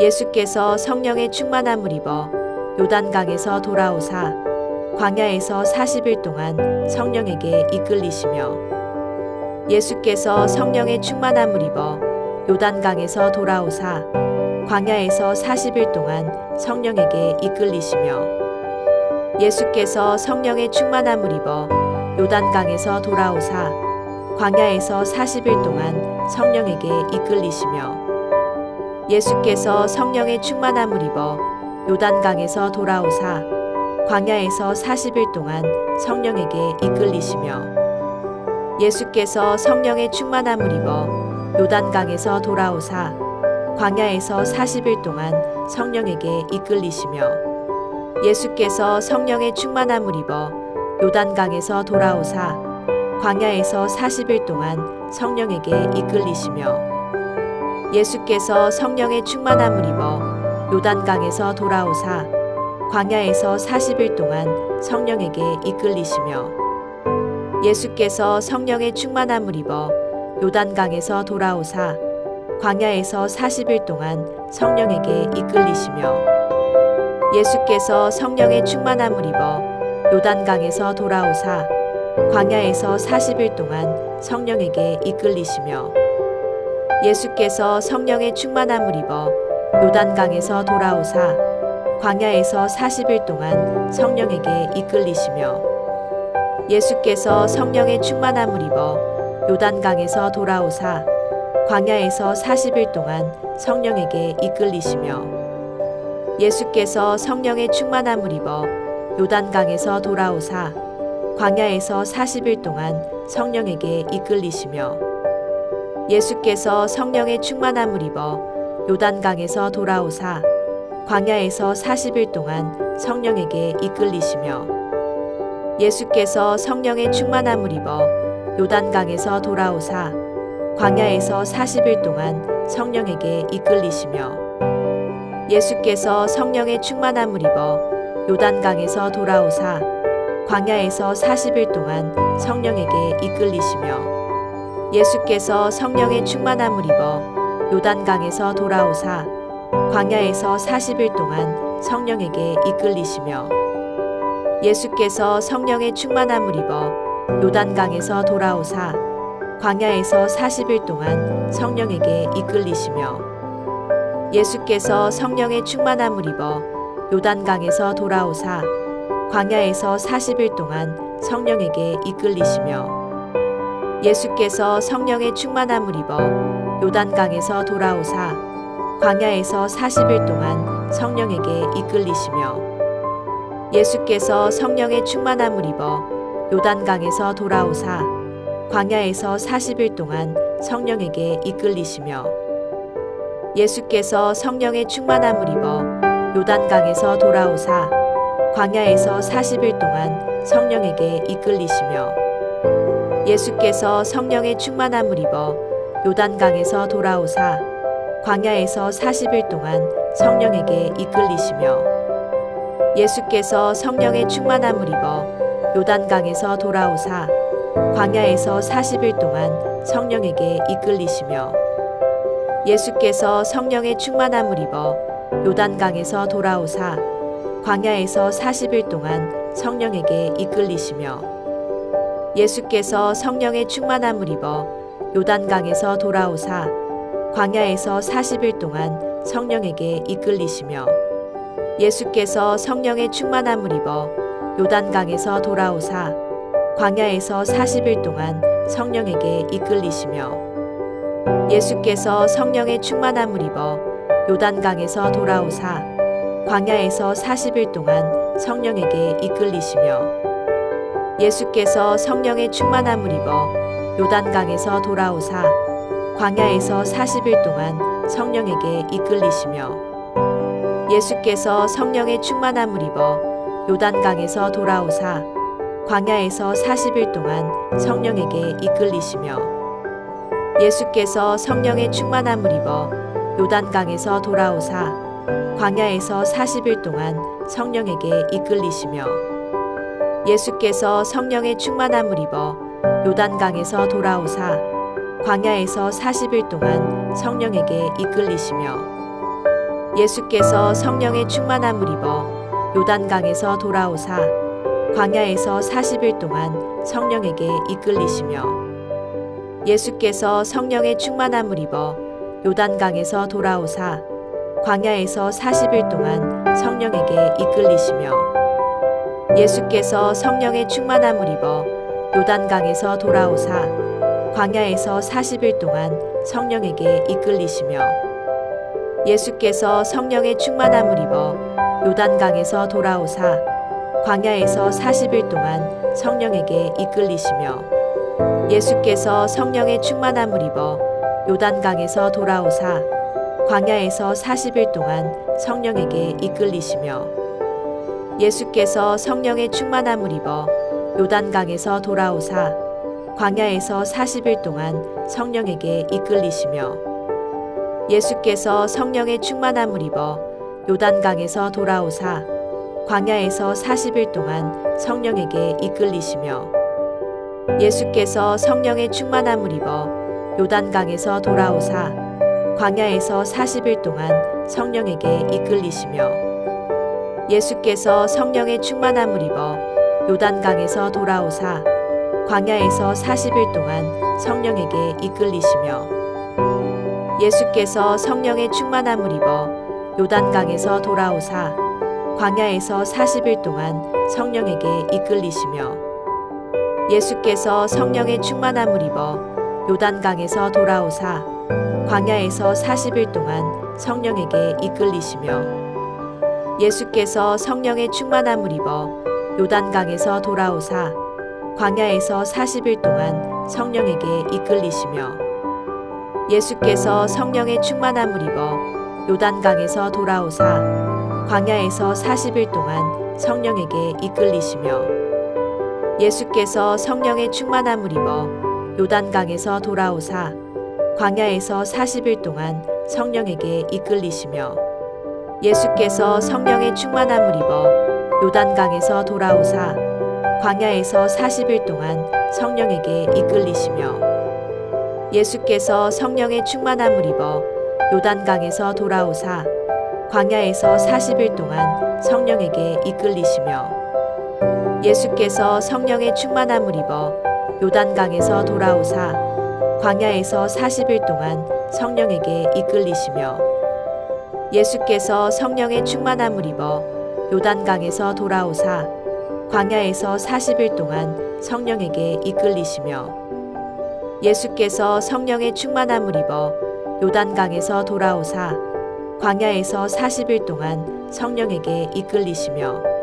예수께서 성령의 충만함을 입어 요단강에서 돌아오사 광야에서 40일 동안 성령에게 이끌리시며 예수께서 성령의 충만함을 입어 요단강에서 돌아오사 광야에서 40일 동안 성령에게 이끌리시며 예수께서 성령의 충만함을 입어 요단강에서 돌아오사 광야에서 40일 동안 성령에게 이끌리시며 예수께서 성령의 충만함을 입어 요단강에서 돌아오사 광야에서 40일 동안 성령에게 이끌리시며 예수께서 성령의 충만함을 입어 요단강에서 돌아오사 광야에서 40일 동안 성령에게 이끌리시며 예수께서 성령의 충만함을 입어 요단강에서 돌아오사 광야에서 40일 동안 성령에게 이끌리시며 예수께서 성령의 충만함을 입어 요단강에서 돌아오사 광야에서 40일 동안 성령에게 이끌리시며 예수께서 성령의 충만함을 입어 요단강에서 돌아오사 광야에서 40일 동안 성령에게 이끌리시며 예수께서 성령의 충만함을 입어 요단강에서 돌아오사 광야에서 40일 동안 성령에게 이끌리시며 예수께서 성령의 충만함을 입어 요단강에서 돌아오사 광야에서 40일 동안 성령에게 이끌리시며 예수께서 성령의 충만함을 입어 요단강에서 돌아오사 광야에서 40일 동안 성령에게 이끌리시며 예수께서 성령의 충만함을 입어 요단강에서 돌아오사 광야에서 40일 동안 성령에게 이끌리시며 예수께서 성령의 충만함을 입어 요단강에서 돌아오사 광야에서 40일 동안 성령에게 이끌리시며 예수께서 성령의 충만함을 입어 요단강에서 돌아오사 광야에서 40일 동안 성령에게 이끌리시며 예수께서 성령의 충만함을 입어 요단강에서 돌아오사 광야에서 40일 동안 성령에게 이끌리시며 예수께서 성령의 충만함을 입어 요단강에서 돌아오사 광야에서 40일 동안 성령에게 이끌리시며 예수께서 성령의 충만함을 입어 요단강에서 돌아오사 광야에서 40일 동안 성령에게 이끌리시며 예수께서 성령의 충만함을 입어 요단강에서 돌아오사 광야에서 40일 동안 성령에게 이끌리시며 예수께서 성령의 충만함을 입어 요단강에서 돌아오사 광야에서 40일 동안 성령에게 이끌리시며 예수께서 성령의 충만함을 입어 요단강에서 돌아오사 광야에서 40일 동안 성령에게 이끌리시며 예수께서 성령의 충만함을 입어 요단강에서 돌아오사 광야에서 40일 동안 성령에게 이끌리시며 예수께서 성령의 충만함을 입어 요단강에서 돌아오사 광야에서 40일 동안 성령에게 이끌리시며 예수께서 성령의 충만함을 입어 요단강에서 돌아오사 광야에서 40일 동안 성령에게 이끌리시며 예수께서 성령의 충만함을 입어 요단강에서 돌아오사 광야에서 40일 동안 성령에게 이끌리시며 예수께서 성령의 충만함을 입어 요단강에서 돌아오사 광야에서 40일 동안 성령에게 이끌리시며 예수께서 성령의 충만함을 입어 요단강에서 돌아오사 광야에서 40일 동안 성령에게 이끌리시며 예수께서 성령의 충만함을 입어 요단강에서 돌아오사 광야에서 40일 동안 성령에게 이끌리시며 예수께서 성령의 충만함을 입어 요단강에서 돌아오사 광야에서 40일 동안 성령에게 이끌리시며 예수께서 성령의 충만함을 입어 요단강에서 돌아오사 광야에서 40일 동안 성령에게 이끌리시며 예수께서 성령의 충만함을 입어 요단강에서 돌아오사 광야에서 40일 동안 성령에게 이끌리시며 예수께서 성령의 충만함을 입어 요단강에서 돌아오사 광야에서 40일 동안 성령에게 이끌리시며 예수께서 성령의 충만함을 입어 요단강에서 돌아오사 광야에서 40일 동안 성령에게 이끌리시며 예수께서 성령의 충만함을 입어 요단강에서 돌아오사 광야에서 40일 동안 성령에게 이끌리시며 예수께서 성령의 충만함을 입어 요단강에서 돌아오사 광야에서 40일 동안 성령에게 이끌리시며 예수께서 성령의 충만함을 입어 요단강에서 돌아오사 광야에서 40일 동안 성령에게 이끌리시며 예수께서 성령의 충만함을 입어 요단강에서 돌아오사 광야에서 40일 동안 성령에게 이끌리시며 예수께서 성령의 충만함을 입어 요단강에서 돌아오사 광야에서 40일 동안 성령에게 이끌리시며 예수께서 성령의 충만함을 입어 요단강에서 돌아오사 광야에서 40일 동안 성령에게 이끌리시며 예수께서 성령의 충만함을 입어 요단강에서 돌아오사 광야에서 40일 동안 성령에게 이끌리시며 예수께서 성령의 충만함을 입어 요단강에서 돌아오사 광야에서 40일 동안 성령에게 이끌리시며 예수께서 성령의 충만함을 입어 요단강에서 돌아오사 광야에서 40일 동안 성령에게 이끌리시며 예수께서 성령의 충만함을 입어 요단강에서 돌아오사 광야에서 40일 동안 성령에게 이끌리시며 예수께서 성령의 충만함을 입어 요단강에서 돌아오사 광야에서 40일 동안 성령에게 이끌리시며 예수께서 성령의 충만함을 입어 요단강에서 돌아오사 광야에서 40일 동안 성령에게 이끌리시며 예수께서 성령의 충만함을 입어 요단강에서 돌아오사 광야에서 40일 동안 성령에게 이끌리시며 예수께서 성령의 충만함을 입어 요단강에서 돌아오사 광야에서 40일 동안 성령에게 이끌리시며 예수께서 성령의 충만함을 입어 요단강에서 돌아오사 광야에서 40일 동안 성령에게 이끌리시며 예수께서 성령의 충만함을 입어 요단강에서 돌아오사 광야에서 40일 동안 성령에게 이끌리시며 예수께서 성령의 충만함을 입어 요단강에서 돌아오사 광야에서 40일 동안 성령에게 이끌리시며 예수께서 성령의 충만함을 입어 요단강에서 돌아오사 광야에서 40일 동안 성령에게 이끌리시며